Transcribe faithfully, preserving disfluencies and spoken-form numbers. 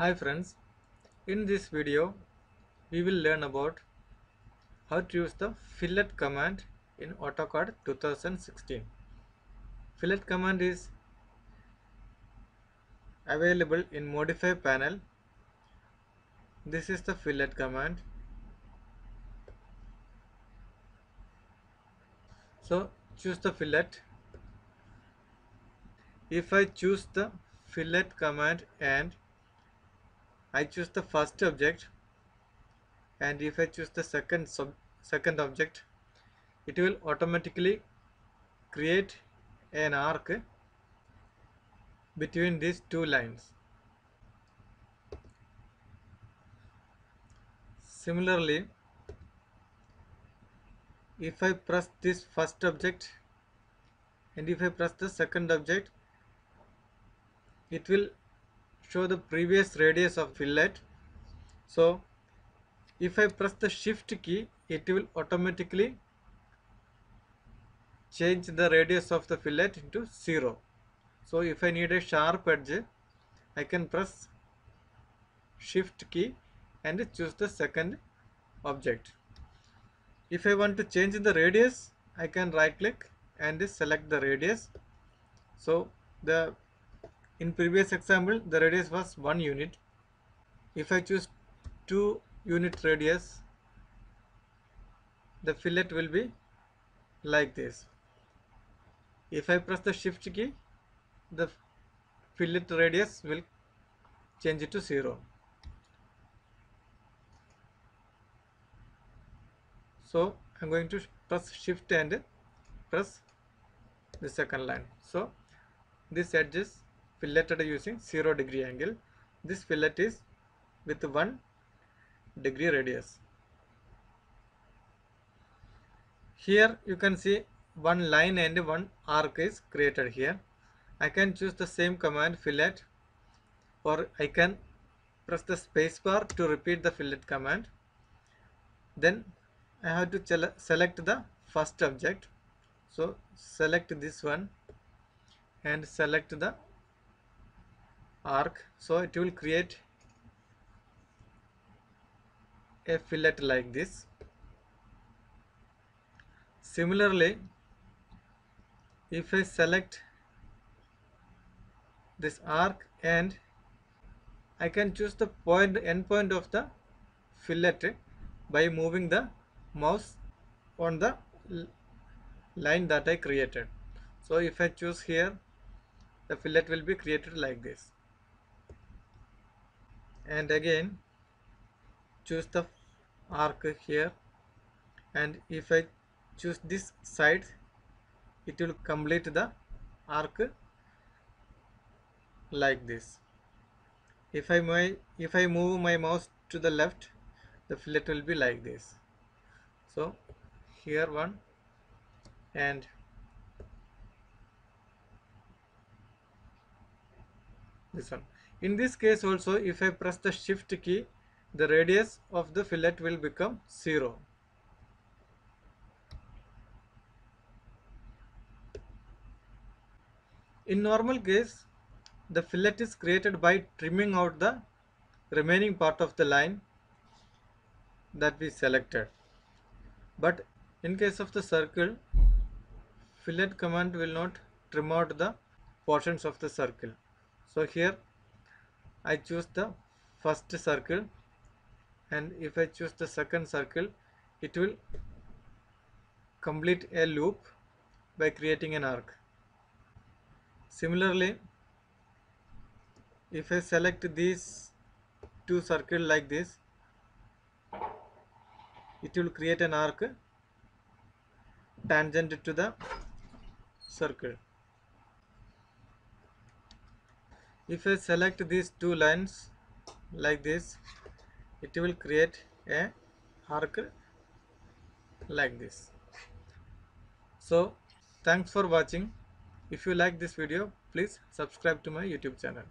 Hi friends, in this video we will learn about how to use the fillet command in AutoCAD twenty sixteen. Fillet command is available in modify panel. This is the fillet command. So choose the fillet. If I choose the fillet command and I choose the first object, and if I choose the second sub second object, it will automatically create an arc between these two lines. Similarly, if I press this first object and if I press the second object, it will show the previous radius of fillet. So if I press the shift key, it will automatically change the radius of the fillet into zero. So if I need a sharp edge, I can press shift key and choose the second object. If I want to change the radius, I can right click and select the radius. So the in previous example, the radius was one unit. If I choose two unit radius, the fillet will be like this. If I press the shift key, the fillet radius will change it to zero. So I'm going to press shift and press the second line. So this edges filletted using zero degree angle. This fillet is with one degree radius. Here you can see one line and one arc is created here. I can choose the same command fillet, or I can press the spacebar to repeat the fillet command. Then I have to select the first object. So select this one and select the arc, so it will create a fillet like this. Similarly, if I select this arc and I can choose the point end point of the fillet by moving the mouse on the line that I created. So if I choose here, the fillet will be created like this. And again choose the arc here, and if I choose this side, it will complete the arc like this. If I my if I move my mouse to the left, the fillet will be like this. So here one and this one. In this case also, if I press the shift key, the radius of the fillet will become zero. In normal case, the fillet is created by trimming out the remaining part of the line that we selected. But in case of the circle, fillet command will not trim out the portions of the circle. So here I choose the first circle, and if I choose the second circle, it will complete a loop by creating an arc. Similarly, if I select these two circles like this, it will create an arc tangent to the circle. If I select these two lines like this, it will create a arc like this. So thanks for watching. If you like this video, please subscribe to my YouTube channel.